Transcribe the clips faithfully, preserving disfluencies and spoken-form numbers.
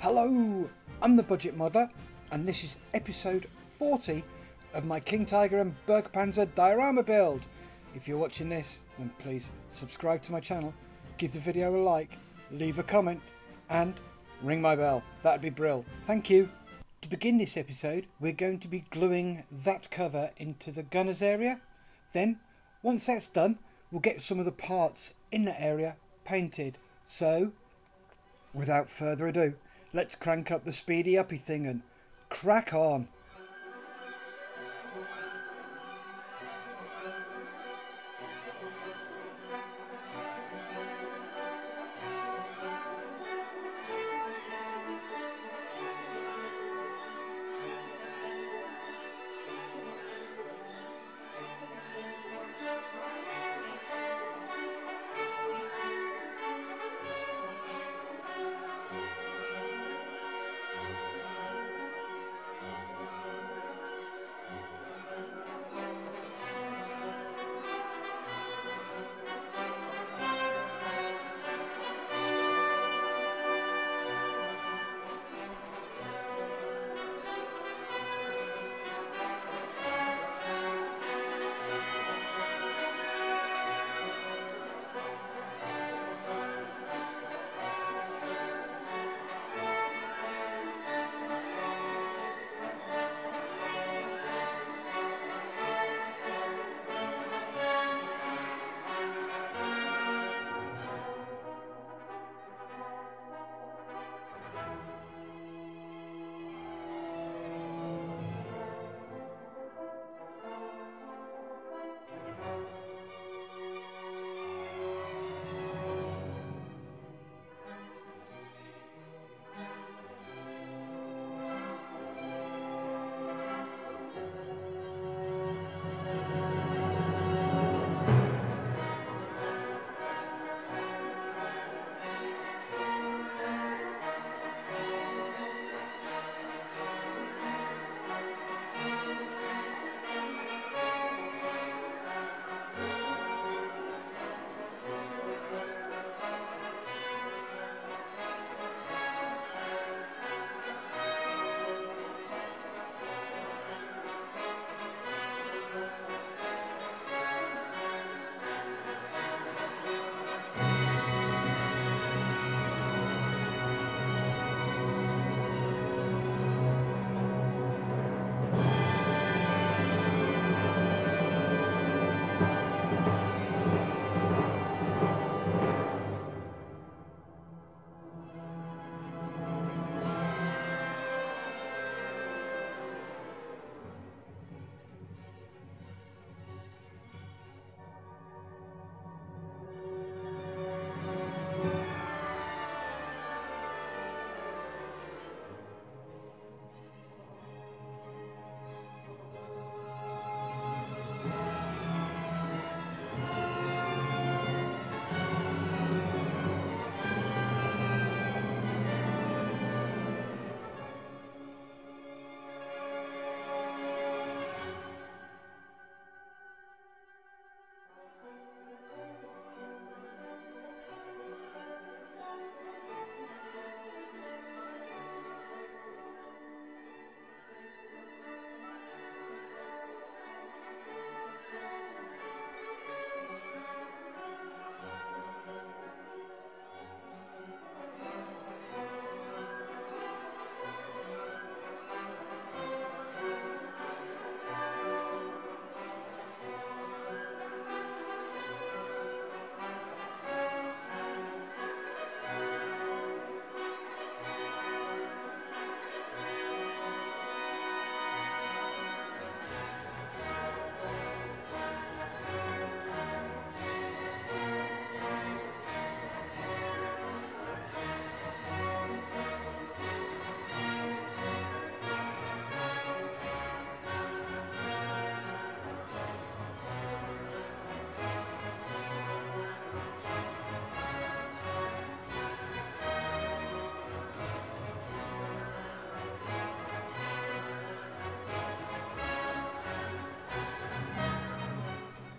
Hello, I'm the Budget Modeler, and this is episode forty of my King Tiger and Bergpanzer diorama build. If you're watching this, then please subscribe to my channel, give the video a like, leave a comment, and ring my bell. That'd be brill. Thank you. To begin this episode, we're going to be gluing that cover into the gunner's area. Then, once that's done, we'll get some of the parts in that area painted. So, without further ado, let's crank up the speedy uppy thing and crack on.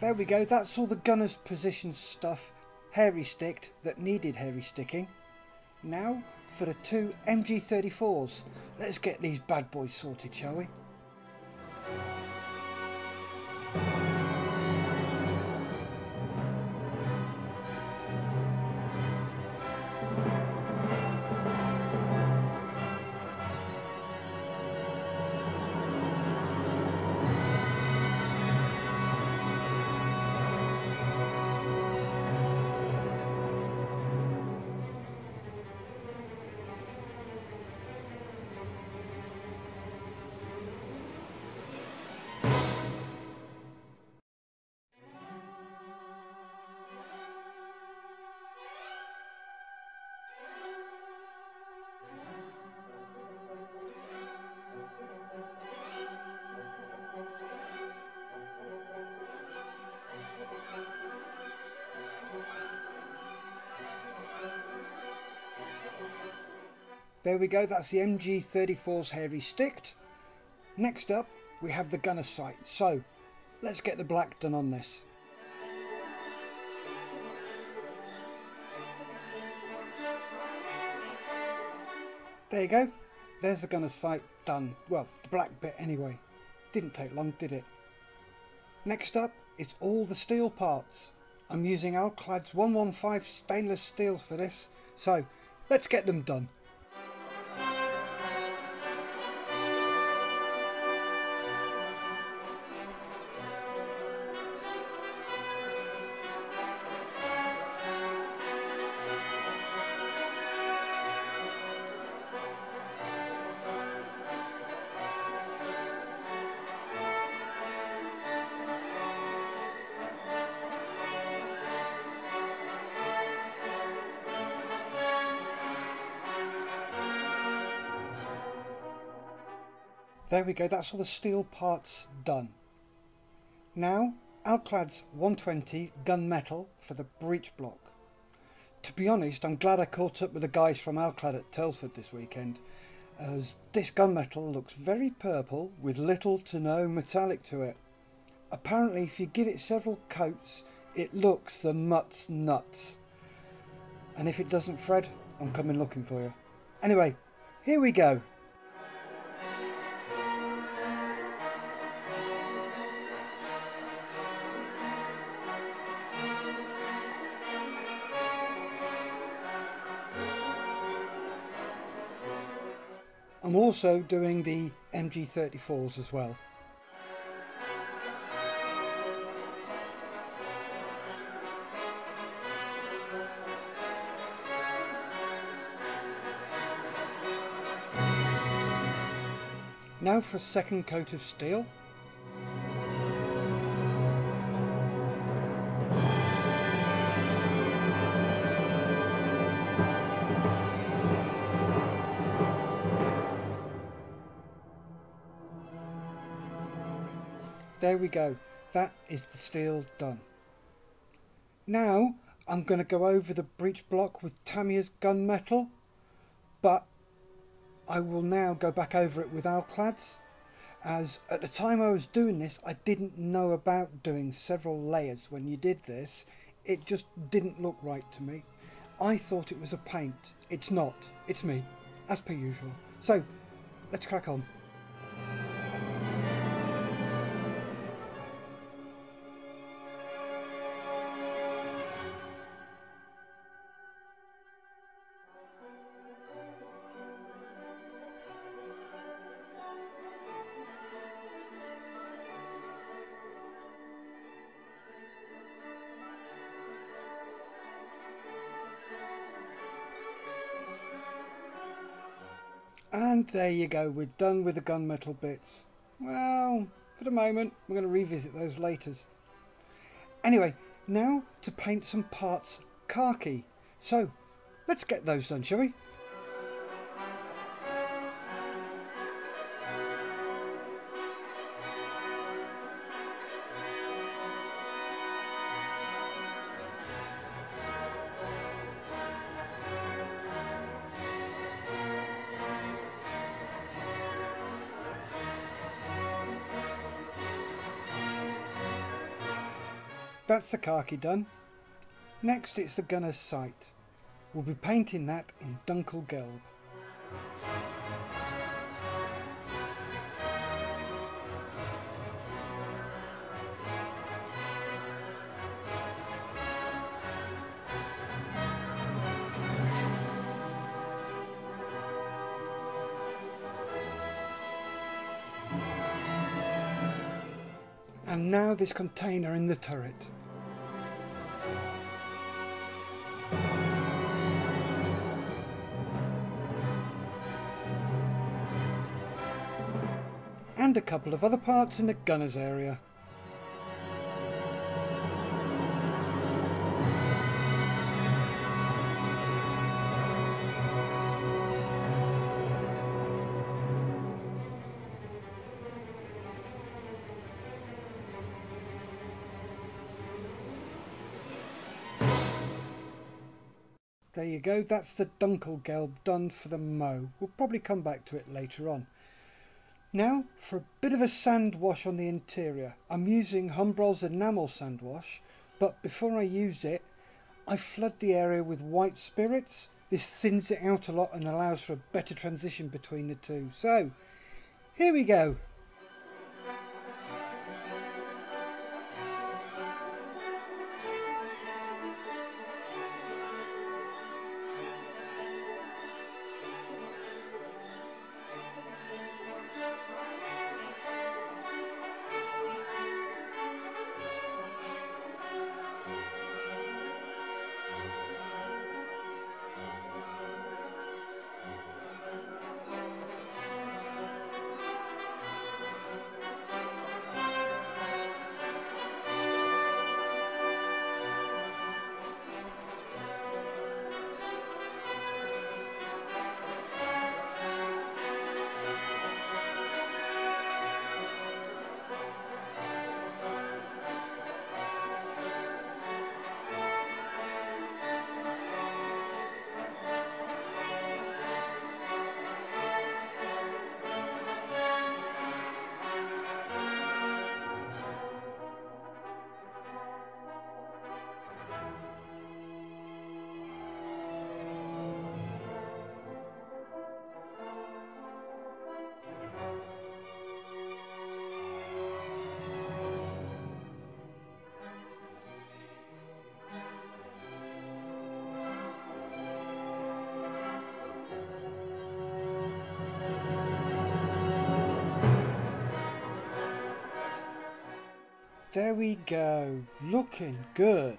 There we go, that's all the gunner's position stuff, hairy sticked, that needed hairy sticking. Now for the two M G thirty-fours. Let's get these bad boys sorted, shall we? There we go, that's the M G thirty-four's hairy sticked. Next up we have the gunner sight, so let's get the black done on this. There you go, there's the gunner sight done, well the black bit anyway. Didn't take long, did it? Next up it's all the steel parts. I'm using Alclad's one one five stainless steels for this, so let's get them done. There we go, that's all the steel parts done. Now, Alclad's one twenty gunmetal for the breech block. To be honest, I'm glad I caught up with the guys from Alclad at Telford this weekend, as this gunmetal looks very purple with little to no metallic to it. Apparently, if you give it several coats, it looks the mutt's nuts. And if it doesn't, Fred, I'm coming looking for you. Anyway, here we go. I'm also doing the M G thirty-fours as well. Now for a second coat of steel. There we go, that is the steel done. Now I'm going to go over the breech block with Tamiya's gunmetal, but I will now go back over it with Alclad's, as at the time I was doing this I didn't know about doing several layers when you did this. It just didn't look right to me. I thought it was a paint. It's not, it's me, as per usual. So let's crack on. And there you go, we're done with the gunmetal bits. Well, for the moment, we're going to revisit those later. Anyway, now to paint some parts khaki. So, let's get those done, shall we? That's the khaki done. Next it's the gunner's sight. We'll be painting that in Dunkelgelb. And now this container in the turret. And a couple of other parts in the gunner's area. There you go, that's the Dunkelgelb done for the M O. We'll probably come back to it later on. Now for a bit of a sand wash on the interior. I'm using Humbrol's enamel sand wash, but before I use it I flood the area with white spirits. This thins it out a lot and allows for a better transition between the two. So here we go. There we go, looking good.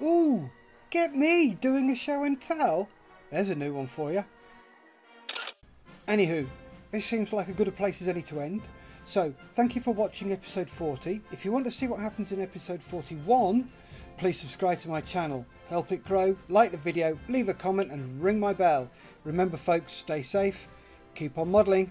Ooh, get me doing a show and tell. There's a new one for you. Anywho, this seems like as good a place as any to end. So, thank you for watching episode forty. If you want to see what happens in episode forty-one, please subscribe to my channel. Help it grow, like the video, leave a comment and ring my bell. Remember folks, stay safe, keep on modelling.